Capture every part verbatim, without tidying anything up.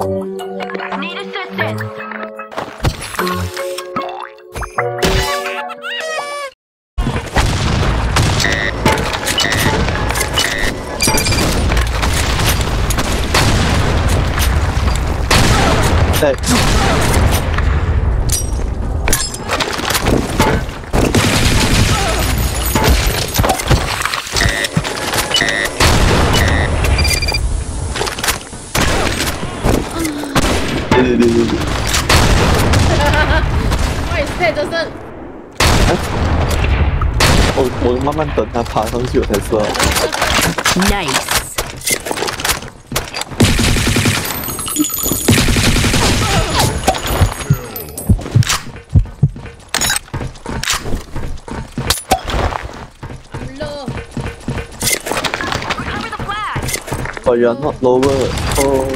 Need assistance. Thanks. Why his head doesn't? Oh, I'm slowly waiting for him to climb up. Nice. I'm low. Recover the flag. Oh, you are not lower. Oh.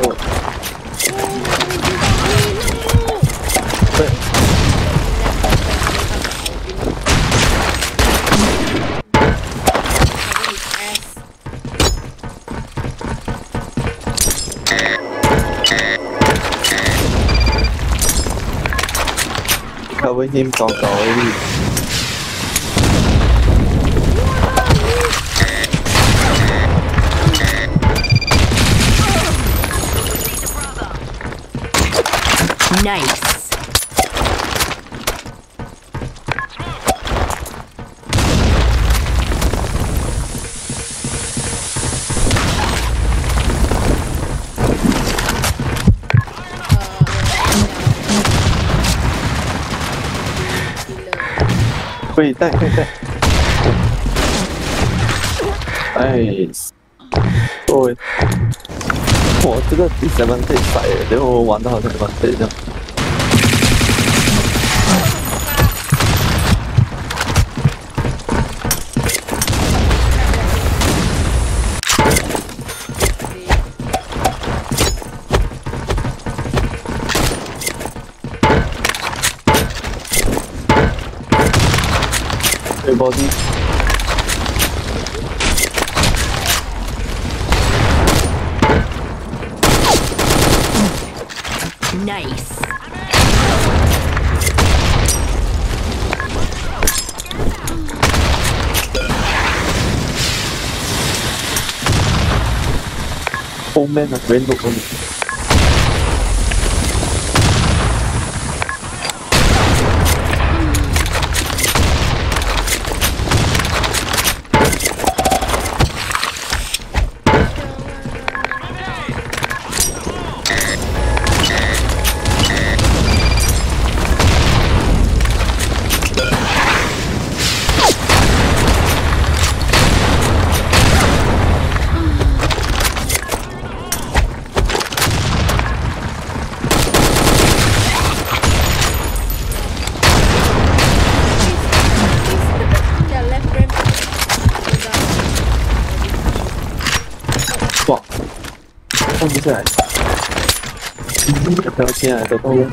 Cover him, Cao Cao. Nice. Wait, that, that, that. Nice. Oh, wait. 我这个第seven stage赛耶，等我玩到好像seven stage了。Everybody. Nice. Oh man, I ran over him.放不下来，标签啊，走动。喂，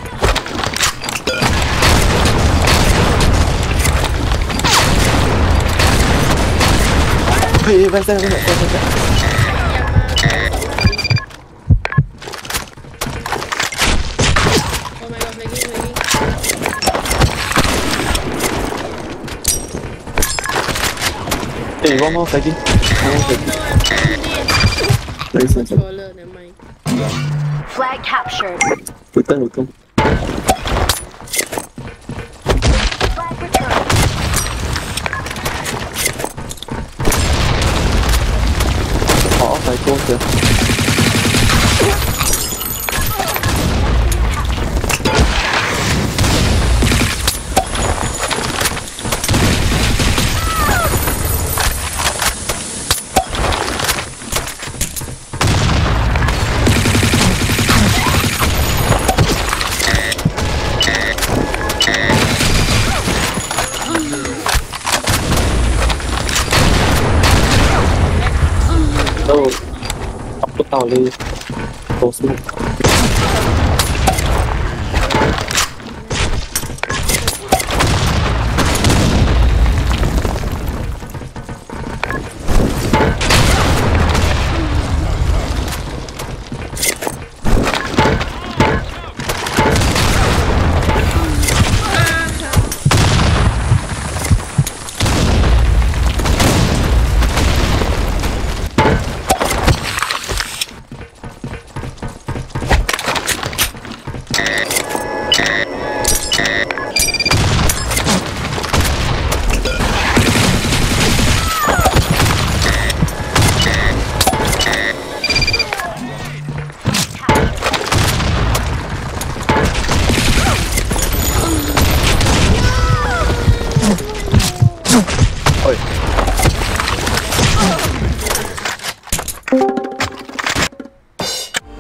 快下来，快下来，快下来！我没有，没给，没给。哎，帮忙，再给，帮忙再给。 Nice, nice. Flag captured. Put that look on. Flag returned. Oh, I got Olha posso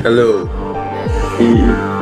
Hello.